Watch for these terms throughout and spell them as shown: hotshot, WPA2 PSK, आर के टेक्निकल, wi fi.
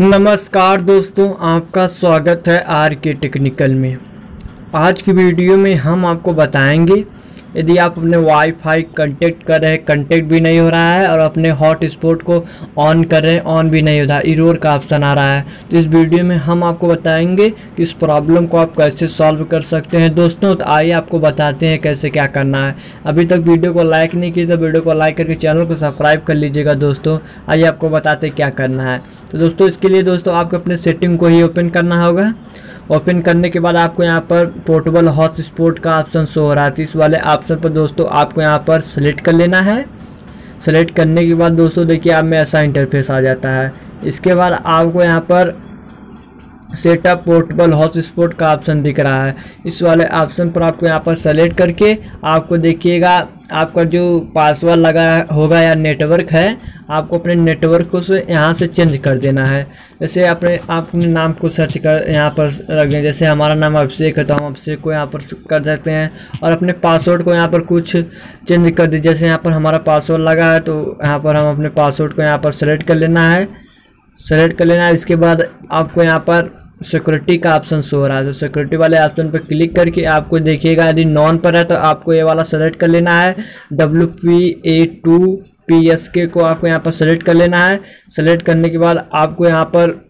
नमस्कार दोस्तों, आपका स्वागत है आर के टेक्निकल में। आज की वीडियो में हम आपको बताएंगे यदि आप अपने वाईफाई कनेक्ट कर रहे हैं, कनेक्ट भी नहीं हो रहा है, और अपने हॉटस्पॉट को ऑन कर रहे हैं, ऑन भी नहीं हो रहा, एरर का ऑप्शन आ रहा है, तो इस वीडियो में हम आपको बताएंगे कि इस प्रॉब्लम को आप कैसे सॉल्व कर सकते हैं। दोस्तों तो आइए आपको बताते हैं कैसे क्या करना है। अभी तक वीडियो को लाइक नहीं किया तो वीडियो को लाइक करके चैनल को सब्सक्राइब कर लीजिएगा। दोस्तों आइए आपको बताते हैं क्या करना है। तो दोस्तों इसके लिए दोस्तों आपको अपने सेटिंग को ही ओपन करना होगा। ओपन करने के बाद आपको यहाँ पर पोर्टेबल हॉटस्पॉट का ऑप्शन शो हो रहा है, तो इस वाले ऑप्शन पर दोस्तों आपको यहाँ पर सेलेक्ट कर लेना है। सेलेक्ट करने के बाद दोस्तों देखिए आप में ऐसा इंटरफेस आ जाता है। इसके बाद आपको यहाँ पर सेटअप पोर्टेबल हॉटस्पॉट का ऑप्शन दिख रहा है, इस वाले ऑप्शन पर आपको यहाँ पर सेलेक्ट करके आपको देखिएगा आपका जो पासवर्ड लगा होगा या नेटवर्क है, आपको अपने नेटवर्क को से यहाँ से चेंज कर देना है। जैसे अपने नाम को सर्च कर यहाँ पर रख दें, जैसे हमारा नाम अभिषेक है तो हम अभिषेक को यहाँ पर कर सकते हैं, और अपने पासवर्ड को यहाँ पर कुछ चेंज कर दीजिए। जैसे यहाँ पर हमारा पासवर्ड लगा है तो यहाँ पर हम अपने पासवर्ड को यहाँ पर सेलेक्ट कर लेना है। सेलेक्ट कर लेना है। इसके बाद आपको यहाँ पर सिक्योरिटी का ऑप्शन शो हो रहा है, तो सिक्योरिटी वाले ऑप्शन पर क्लिक करके आपको देखिएगा यदि नॉन पर है तो आपको ये वाला सेलेक्ट कर लेना है। WPA2 PSK को आपको यहाँ पर सेलेक्ट कर लेना है। सेलेक्ट करने के बाद आपको यहाँ पर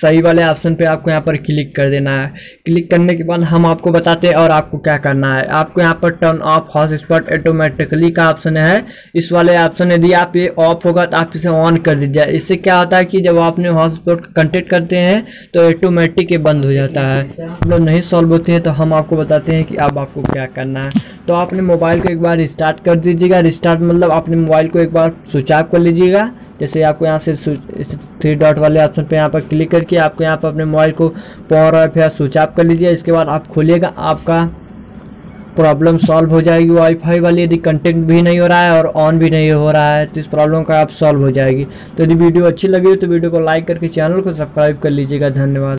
सही वाले ऑप्शन पे आपको यहाँ पर क्लिक कर देना है। क्लिक करने के बाद हम आपको बताते हैं और आपको क्या करना है। आपको यहाँ पर टर्न ऑफ हॉटस्पॉट ऑटोमेटिकली का ऑप्शन है, इस वाले ऑप्शन यदि आप ये ऑफ होगा तो आप इसे ऑन कर दीजिए। इससे क्या होता है कि जब आप अपने हॉटस्पॉट कनेक्ट करते हैं तो ऑटोमेटिक ये बंद हो जाता है। हम लोग नहीं सॉल्व होते हैं तो हम आपको बताते हैं कि अब आपको क्या करना है। तो आपने मोबाइल को एक बार रिस्टार्ट कर दीजिएगा। रिस्टार्ट मतलब आपने मोबाइल को एक बार स्विच ऑफ कर लीजिएगा। जैसे आपको यहाँ से 3 डॉट वाले ऑप्शन पे यहाँ पर क्लिक करके आपको यहाँ पर अपने मोबाइल को पावर ऑफ या स्विच ऑफ कर लीजिए। इसके बाद आप खोलिएगा, आपका प्रॉब्लम सॉल्व हो जाएगी। वाईफाई वाली यदि कनेक्ट भी नहीं हो रहा है और ऑन भी नहीं हो रहा है तो इस प्रॉब्लम का आप सॉल्व हो जाएगी। तो यदि वीडियो अच्छी लगी हो तो वीडियो को लाइक करके चैनल को सब्सक्राइब कर लीजिएगा। धन्यवाद।